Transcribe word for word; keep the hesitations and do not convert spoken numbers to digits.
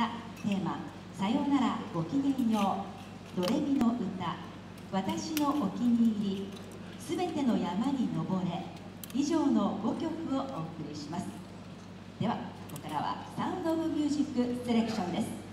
からテーマ「さよならごきげんよう」「ドレミの歌」「私のお気に入り」「すべての山に登れ」以上のごきょくをお送りします。ではここからはサウンド・オブ・ミュージックセレクションです。